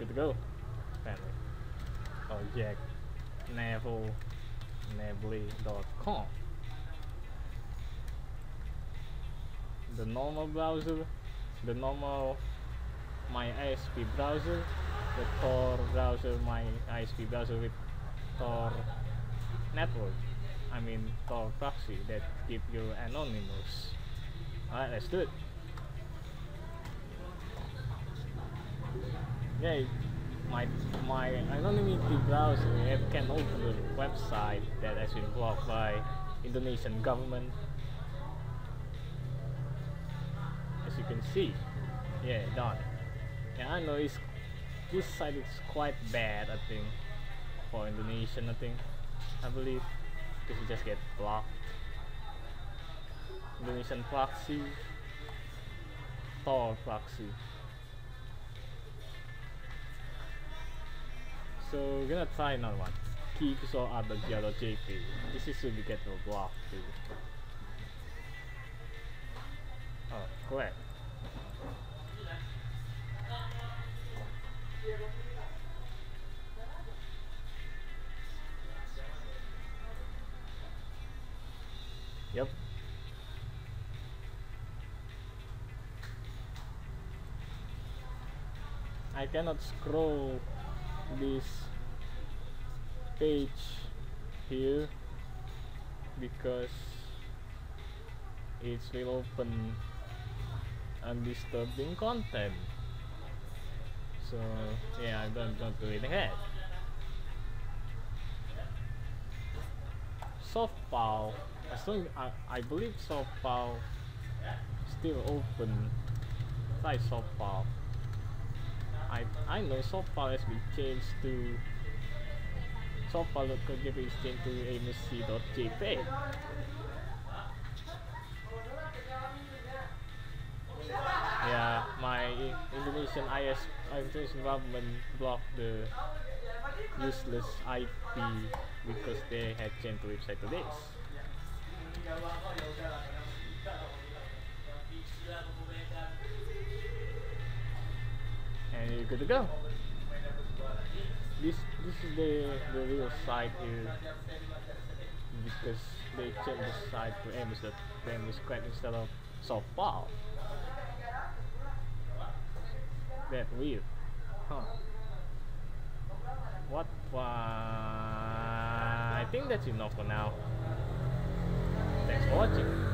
good to go. Family. Oh, Jack. Navel.com. The normal browser, the normal my ISP browser, the Tor browser, my ISP browser with Tor network. I mean Tor proxy that keep you anonymous. Alright, let's do it. Yeah, my anonymity browser app can open the website that has been blocked by Indonesian government. As you can see, yeah, done. Yeah, I know it's, this site is quite bad, I think, for Indonesian. I believe this will just get blocked. Indonesian proxy, Tor proxy. So we're gonna try another one. Keepso.jp. This is to get a block too. Oh, correct. Yep. I cannot scroll this page here because it will open undisturbing content. So yeah, I'm going to read ahead. Softpow, I believe Softpow still open. Try Softpow. I know Softpow has been changed to Softpow.jp is changed to amc.jp. Yeah, my Indonesian Indonesian government blocked the useless IP because they had changed the website to this. And you're good to go. This is the real site here because they changed the site to amc.jp instead of Softpow. That weird, huh? What? I think that's enough for now. Thanks for watching.